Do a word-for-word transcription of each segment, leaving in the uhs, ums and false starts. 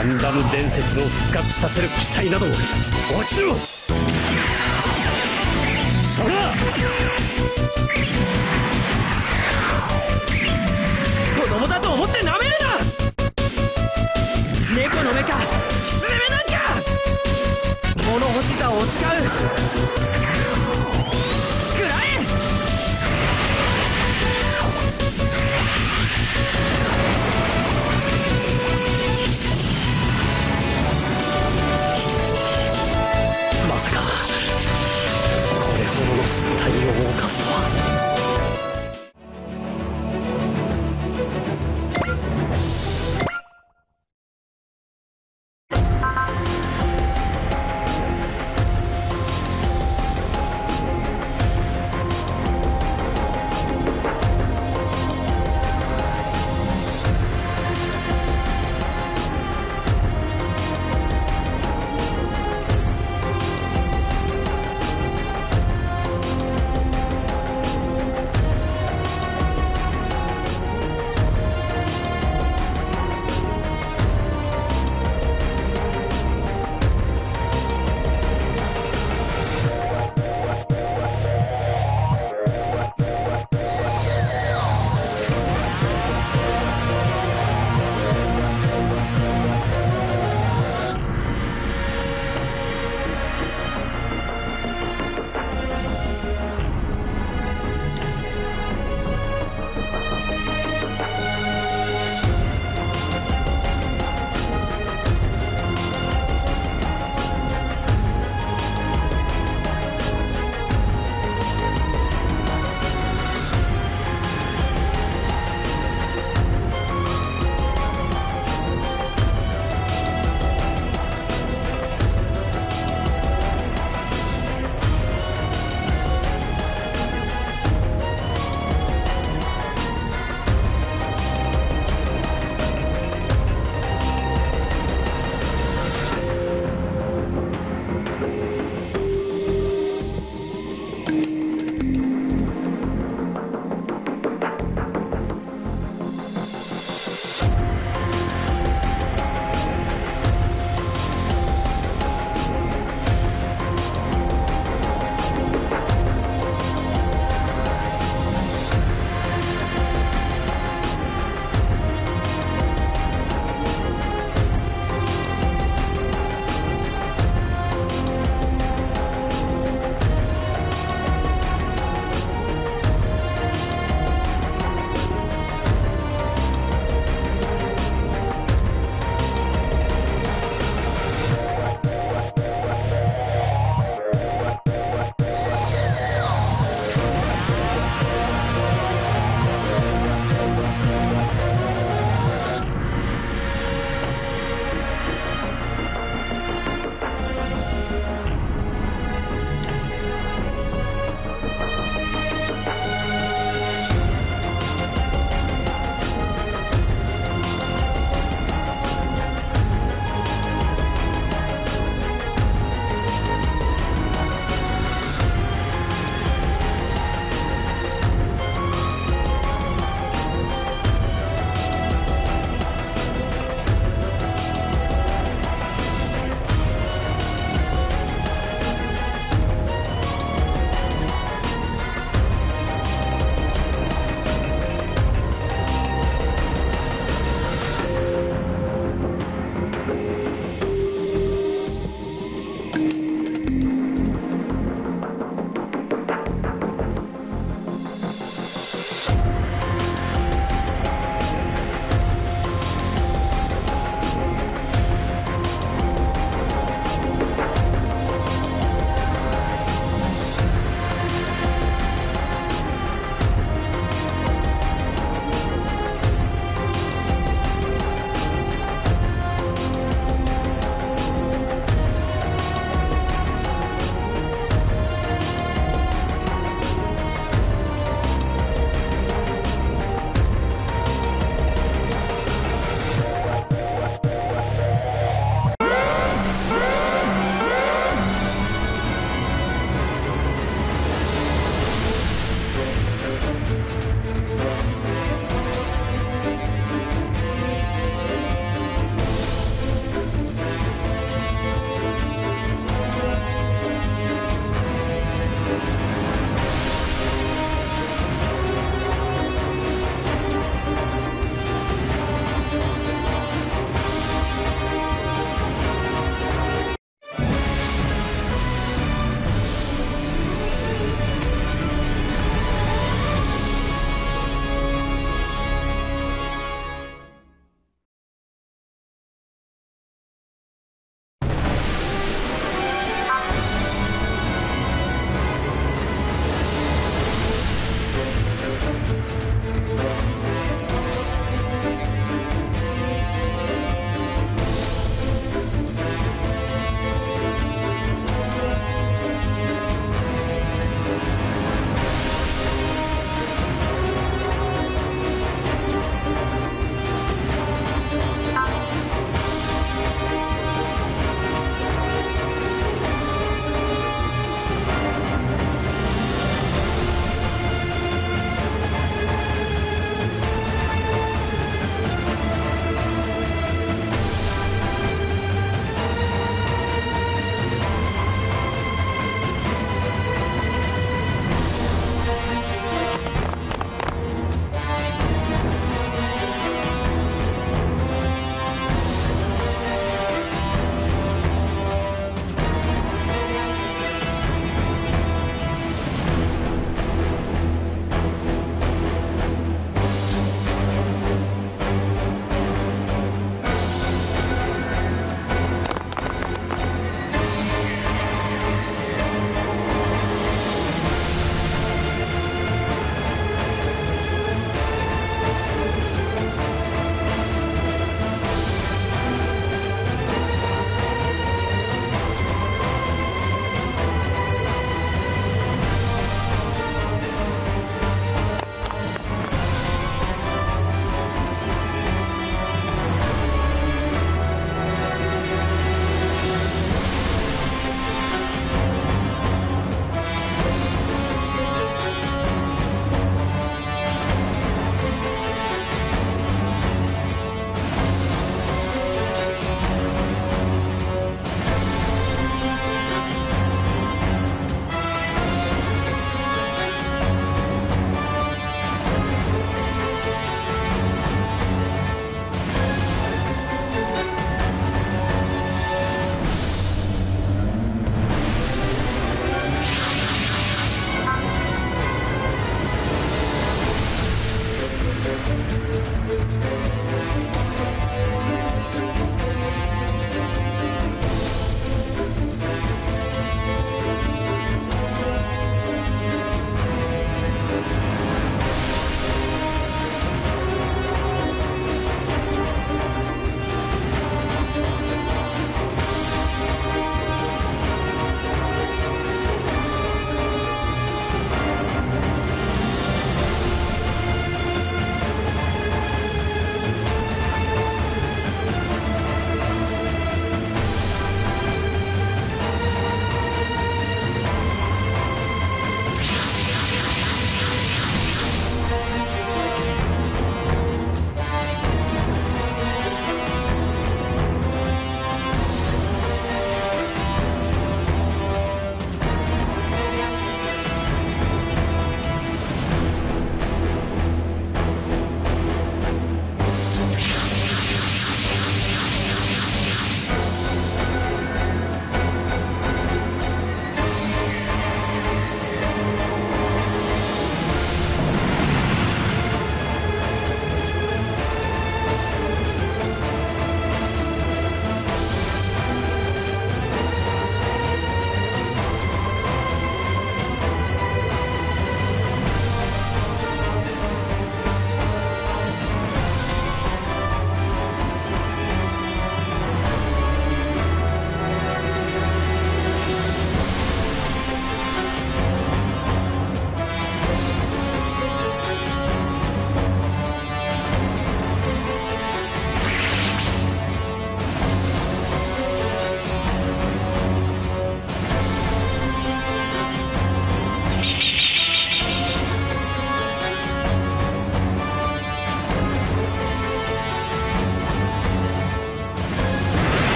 ガンダム伝説を復活させる機体など落ちろ。そら子供だと思ってなめるな。猫の目かキツネ目なんか。物欲しさを使うくらえ。まさかこれほどの失態を犯すとは。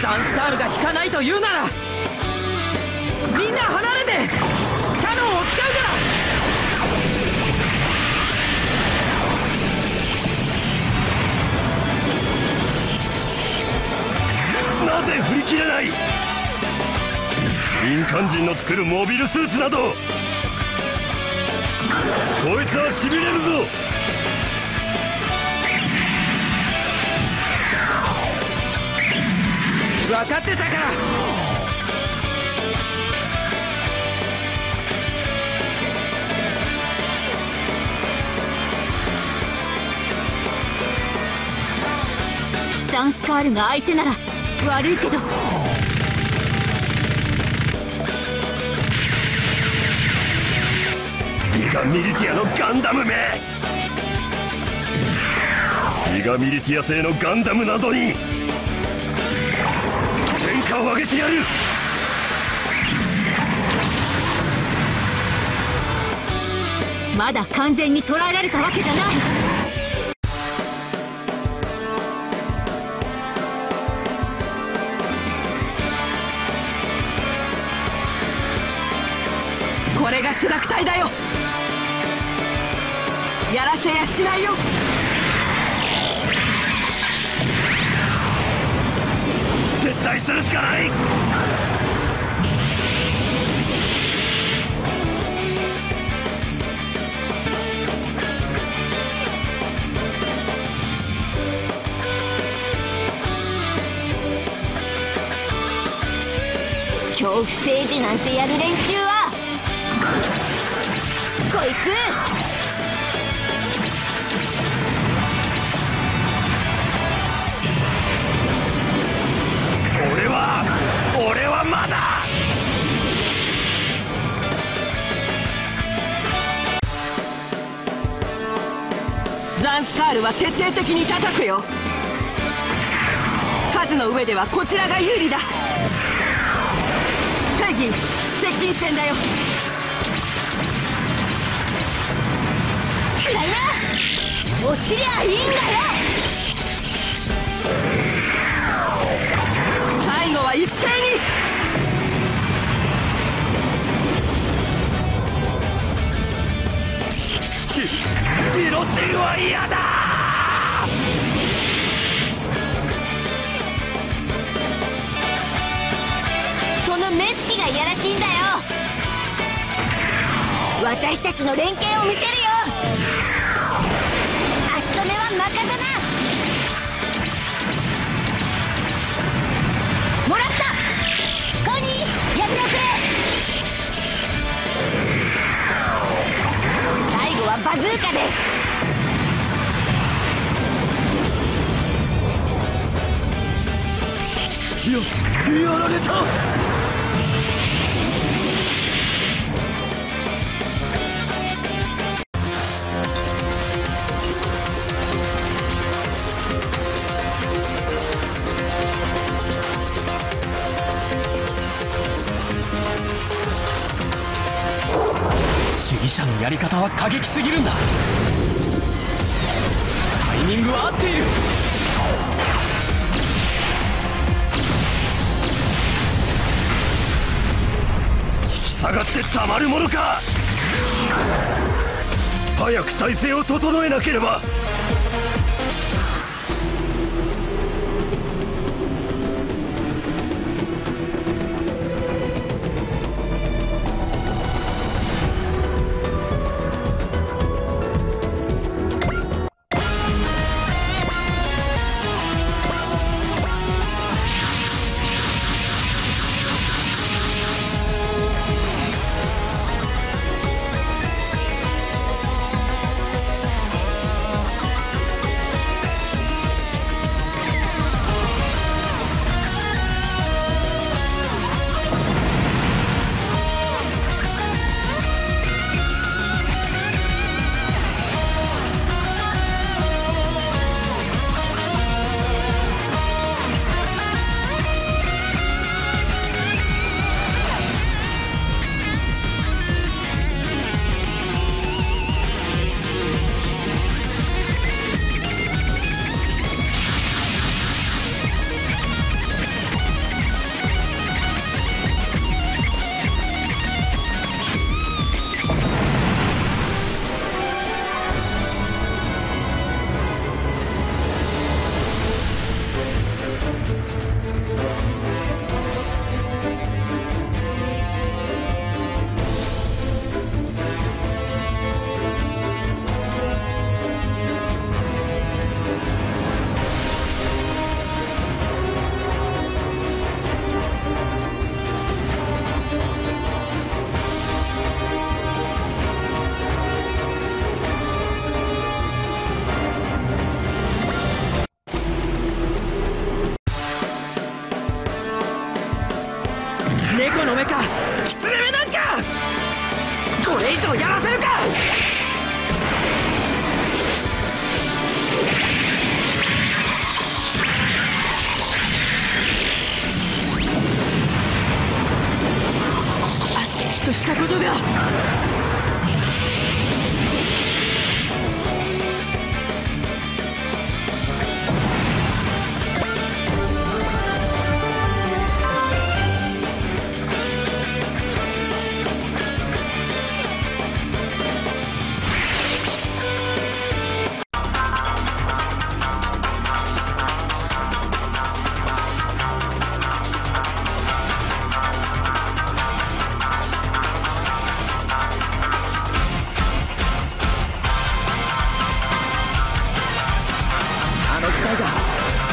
ザンスタールが引かないというならみんな離れてキャノンを使うから。なぜ振り切れない？民間人の作るモビルスーツなどこいつはしびれるぞ。分かってたからザンスカールが相手なら悪いけどギガミリティアのガンダムめギガミリティア製のガンダムなどに戦果を上げてやる。まだ完全に捕らえられたわけじゃない。これが手楽隊だよ。やらせやしないよ。撤退するしかない。恐怖政治なんてやる連中はこいつ俺は俺はまだザンスカールは徹底的に叩くよ。数の上ではこちらが有利だ。ペギー接近戦だよ。落ちりゃいいんだよ。最後は一斉にギロチンは嫌だ。その目つきがいやらしいんだよ。私たちの連携を見せるよ。足止めは任せな。もらったコニーやっておくれ。最後はバズーカでや、やられた。主義者のやり方は過激すぎるんだ。タイミングは合っている。引き下がってたまるものか。早く体勢を整えなければ。猫の目かキツネ目なんか、これ以上やらせるか。あっちとしたことが。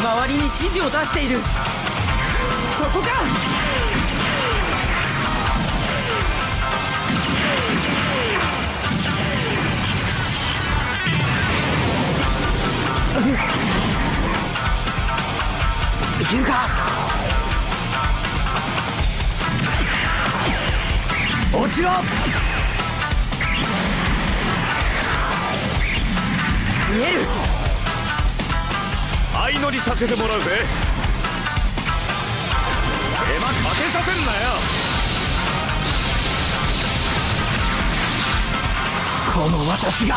周りに指示を出している。そこか。いけるか。落ちろ。見える。相乗りさせてもらうぜ。手間かけさせんなよ。この私が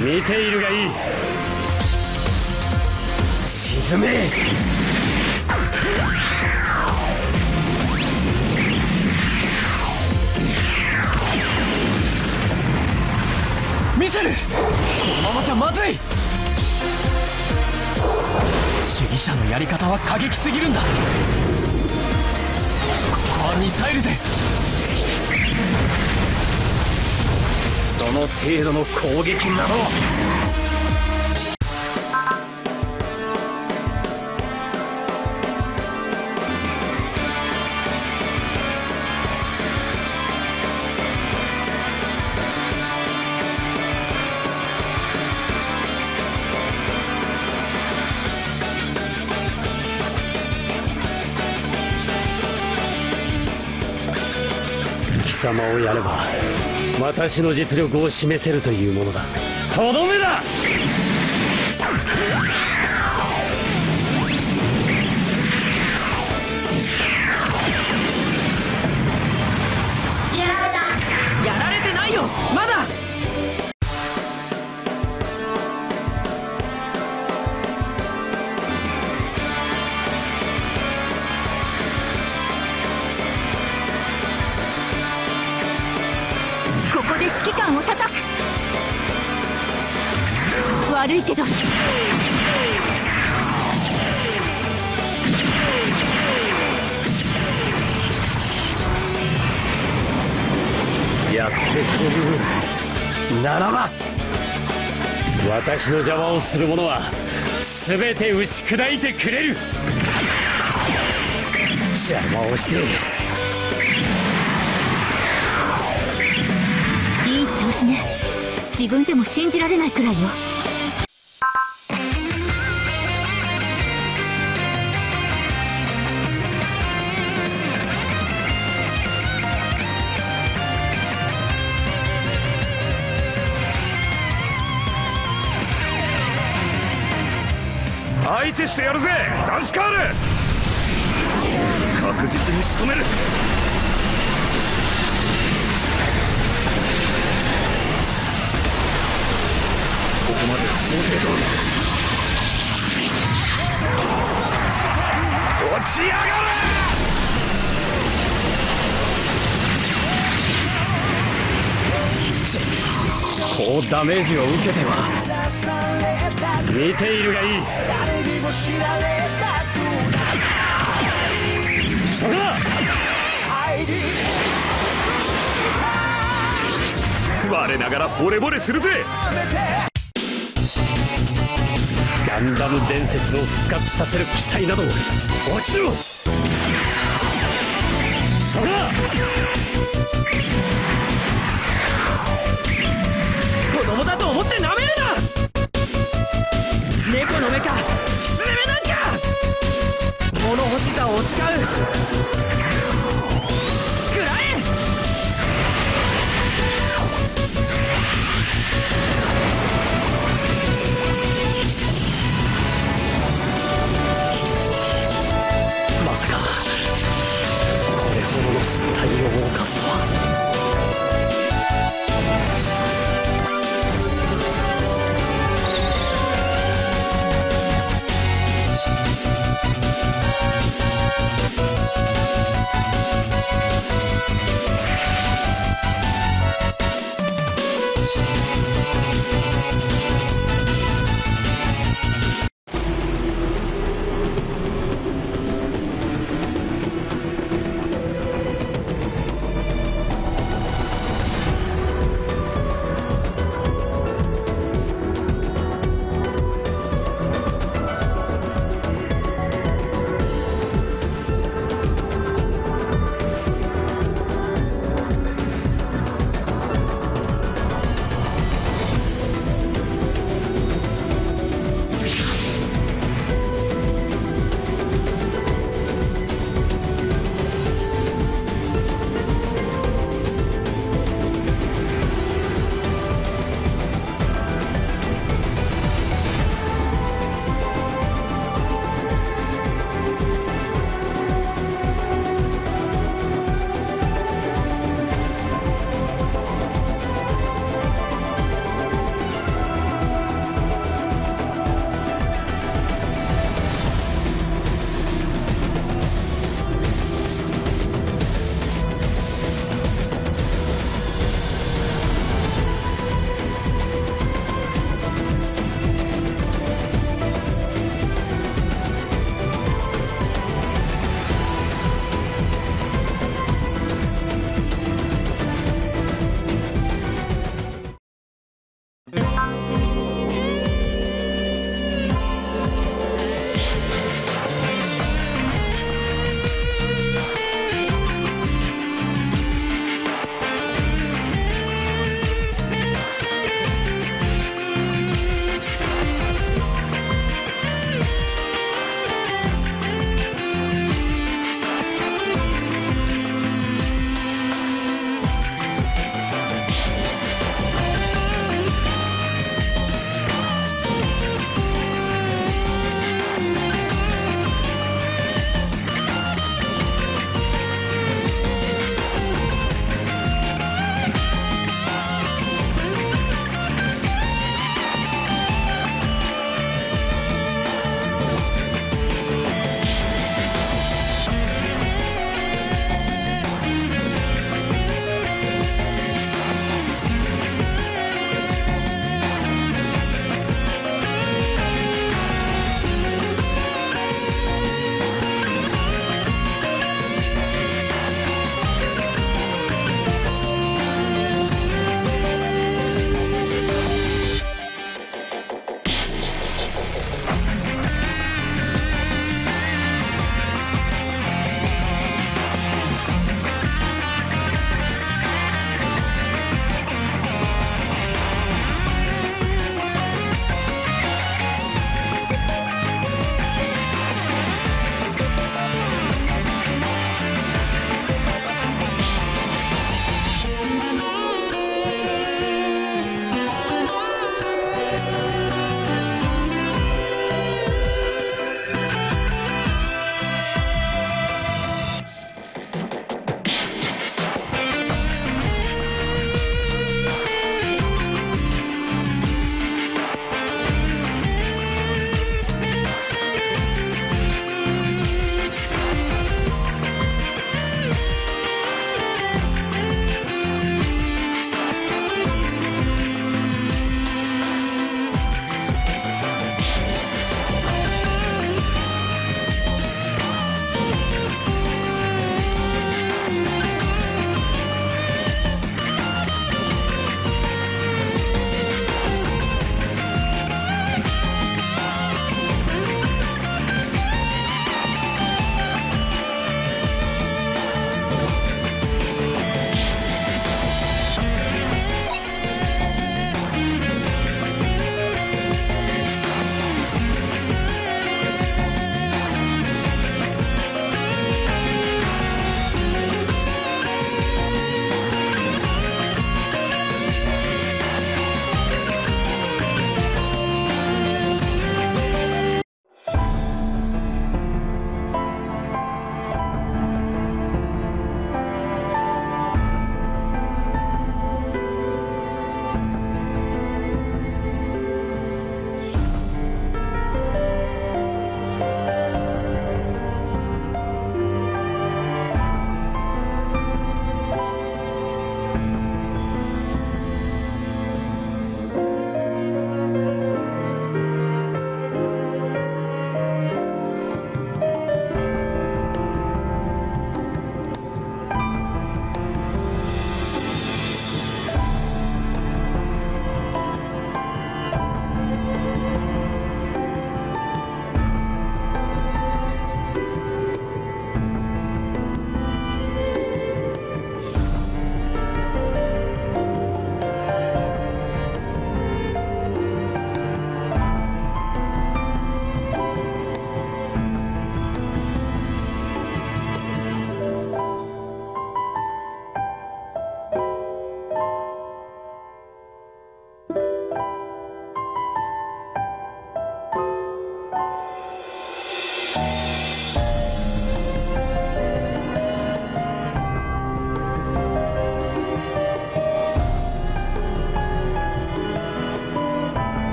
見ているがいい。沈め。ミシェル、このままじゃまずい。主義者のやり方は過激すぎるんだ。ここはミサイルで。その程度の攻撃など貴様をやれば私の実力を示せるというものだ。とどめだ。やだ。やられてないよまだ。指揮官を叩く。悪いけどやってくるならば、私の邪魔をする者は全て打ち砕いてくれる。邪魔をして調子ね。自分でも信じられないくらいよ。相手してやるぜザンスカール。確実に仕留める。ここまで想定通り。落ち上がれ。こうダメージを受けては見ているがいい。それだ。我ながらボレボレするぜ。ガンダム伝説を復活させる機体など落ちろ。それだ。